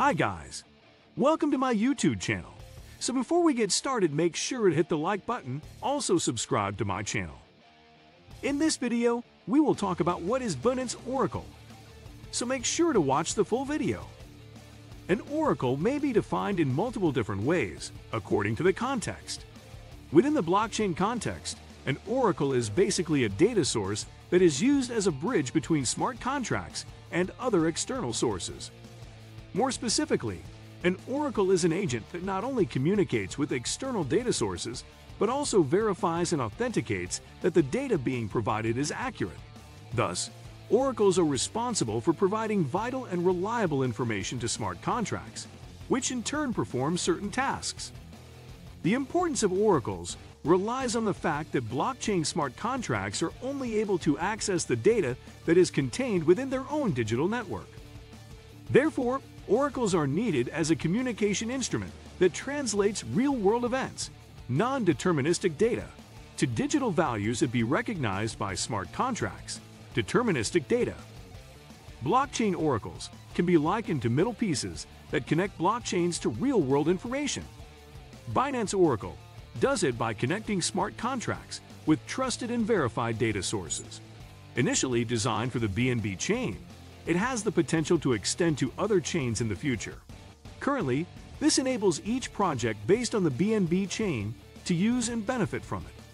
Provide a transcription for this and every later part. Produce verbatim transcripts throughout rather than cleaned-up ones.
Hi guys, welcome to my YouTube channel. So before we get started, make sure to hit the like button, also subscribe to my channel. In this video, we will talk about what is Binance Oracle. So make sure to watch the full video. An oracle may be defined in multiple different ways, according to the context. Within the blockchain context, an oracle is basically a data source that is used as a bridge between smart contracts and other external sources. More specifically, an oracle is an agent that not only communicates with external data sources, but also verifies and authenticates that the data being provided is accurate. Thus, oracles are responsible for providing vital and reliable information to smart contracts, which in turn perform certain tasks. The importance of oracles relies on the fact that blockchain smart contracts are only able to access the data that is contained within their own digital network. Therefore, oracles are needed as a communication instrument that translates real-world events, non-deterministic data, to digital values that be recognized by smart contracts, deterministic data. Blockchain oracles can be likened to middle pieces that connect blockchains to real-world information. Binance Oracle does it by connecting smart contracts with trusted and verified data sources. Initially designed for the B N B chain, it has the potential to extend to other chains in the future. Currently, this enables each project based on the B N B chain to use and benefit from it.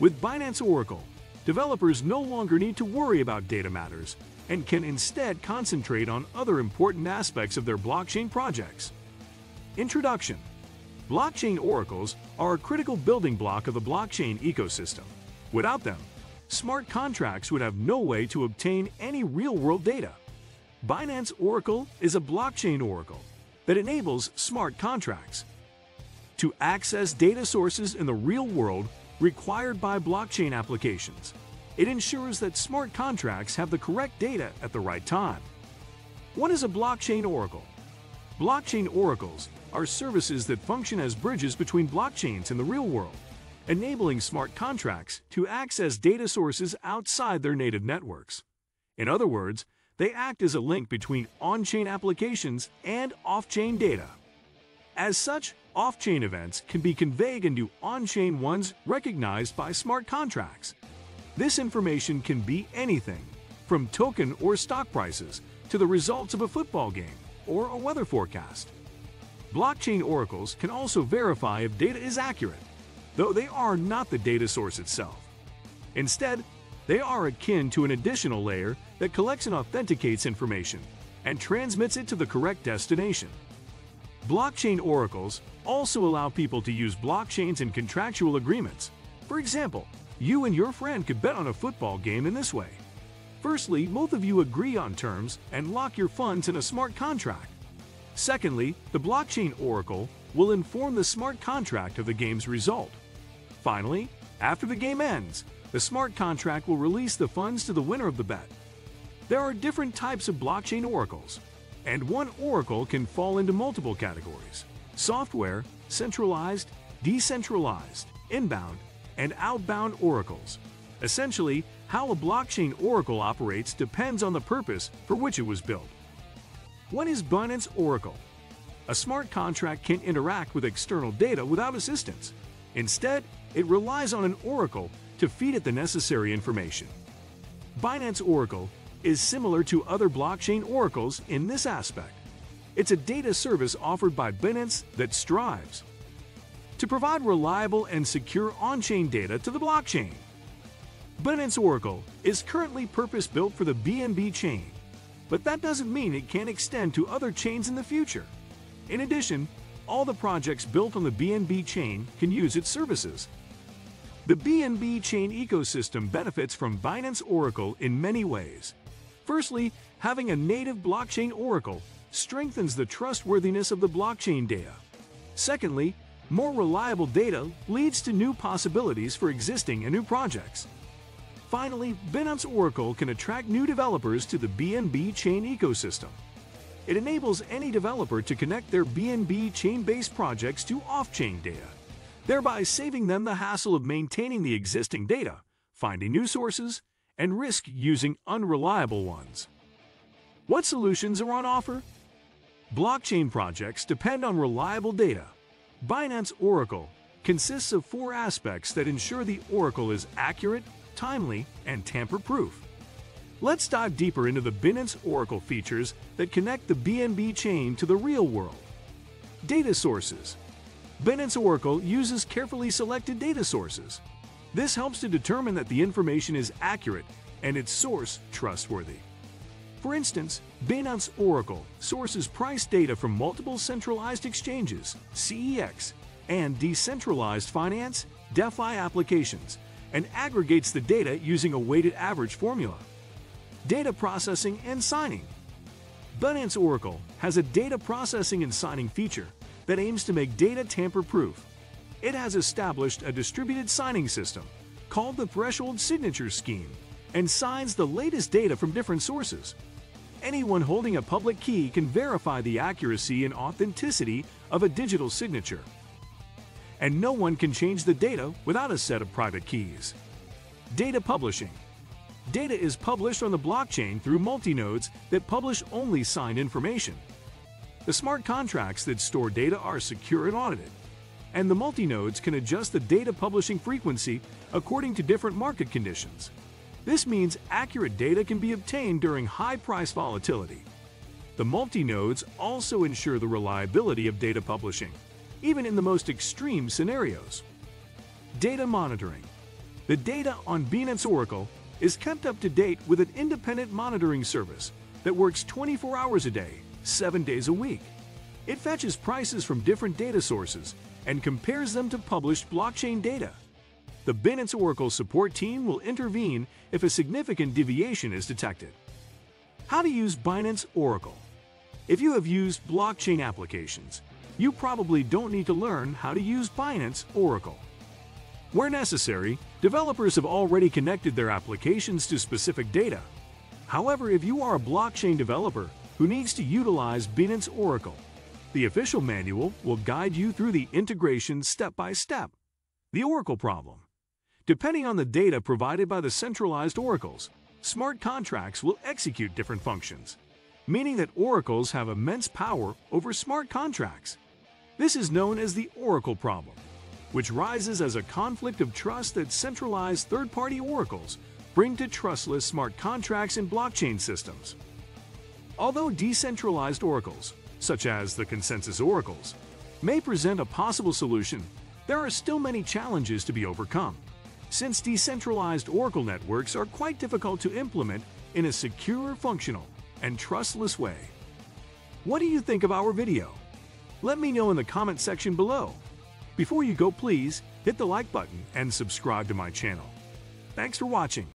With Binance Oracle, developers no longer need to worry about data matters and can instead concentrate on other important aspects of their blockchain projects. Introduction. Blockchain oracles are a critical building block of the blockchain ecosystem. Without them, smart contracts would have no way to obtain any real-world data. Binance Oracle is a blockchain oracle that enables smart contracts to access data sources in the real world required by blockchain applications. It ensures that smart contracts have the correct data at the right time. What is a blockchain oracle? Blockchain oracles are services that function as bridges between blockchains in the real world, enabling smart contracts to access data sources outside their native networks. In other words, they act as a link between on-chain applications and off-chain data. As such, off-chain events can be conveyed into on-chain ones recognized by smart contracts. This information can be anything, from token or stock prices to the results of a football game or a weather forecast. Blockchain oracles can also verify if data is accurate, though they are not the data source itself. Instead, they are akin to an additional layer that collects and authenticates information and transmits it to the correct destination. Blockchain oracles also allow people to use blockchains in contractual agreements. For example, you and your friend could bet on a football game in this way. Firstly, both of you agree on terms and lock your funds in a smart contract. Secondly, the blockchain oracle will inform the smart contract of the game's result. Finally, after the game ends, the smart contract will release the funds to the winner of the bet. There are different types of blockchain oracles, and one oracle can fall into multiple categories: software, centralized, decentralized, inbound, and outbound oracles. Essentially, how a blockchain oracle operates depends on the purpose for which it was built. What is Binance Oracle? A smart contract can't interact with external data without assistance. Instead, it relies on an oracle to feed it the necessary information. Binance Oracle is similar to other blockchain oracles in this aspect. It's a data service offered by Binance that strives to provide reliable and secure on-chain data to the blockchain. Binance Oracle is currently purpose-built for the B N B chain, but that doesn't mean it can't extend to other chains in the future. In addition, all the projects built on the B N B chain can use its services. The B N B chain ecosystem benefits from Binance Oracle in many ways. Firstly, having a native blockchain oracle strengthens the trustworthiness of the blockchain data. Secondly, more reliable data leads to new possibilities for existing and new projects. Finally, Binance Oracle can attract new developers to the B N B chain ecosystem. It enables any developer to connect their B N B chain-based projects to off-chain data, thereby saving them the hassle of maintaining the existing data, finding new sources, and risk using unreliable ones. What solutions are on offer? Blockchain projects depend on reliable data. Binance Oracle consists of four aspects that ensure the Oracle is accurate, timely, and tamper-proof. Let's dive deeper into the Binance Oracle features that connect the B N B chain to the real world. Data sources. Binance Oracle uses carefully selected data sources. This helps to determine that the information is accurate and its source trustworthy. For instance, Binance Oracle sources price data from multiple centralized exchanges, C E X, and decentralized finance, DeFi applications, and aggregates the data using a weighted average formula. Data processing and signing. Binance Oracle has a data processing and signing feature that aims to make data tamper-proof. It has established a distributed signing system called the threshold signature scheme and signs the latest data from different sources. Anyone holding a public key can verify the accuracy and authenticity of a digital signature. And no one can change the data without a set of private keys. Data publishing. Data is published on the blockchain through multinodes that publish only signed information. The smart contracts that store data are secure and audited, and the multinodes can adjust the data publishing frequency according to different market conditions. This means accurate data can be obtained during high price volatility. The multinodes also ensure the reliability of data publishing, even in the most extreme scenarios. Data monitoring. The data on Binance Oracle is kept up to date with an independent monitoring service that works twenty-four hours a day, seven days a week. It fetches prices from different data sources and compares them to published blockchain data. The Binance Oracle support team will intervene if a significant deviation is detected. How to use Binance Oracle? If you have used blockchain applications, you probably don't need to learn how to use Binance Oracle. Where necessary, developers have already connected their applications to specific data. However, if you are a blockchain developer who needs to utilize Binance Oracle, the official manual will guide you through the integration step by step. The Oracle problem. Depending on the data provided by the centralized oracles, smart contracts will execute different functions, meaning that oracles have immense power over smart contracts. This is known as the Oracle problem, which rises as a conflict of trust that centralized third-party oracles bring to trustless smart contracts and blockchain systems. Although decentralized oracles, such as the consensus oracles, may present a possible solution, there are still many challenges to be overcome, since decentralized oracle networks are quite difficult to implement in a secure, functional, and trustless way. What do you think of our video? Let me know in the comment section below. Before you go, please hit the like button and subscribe to my channel. Thanks for watching.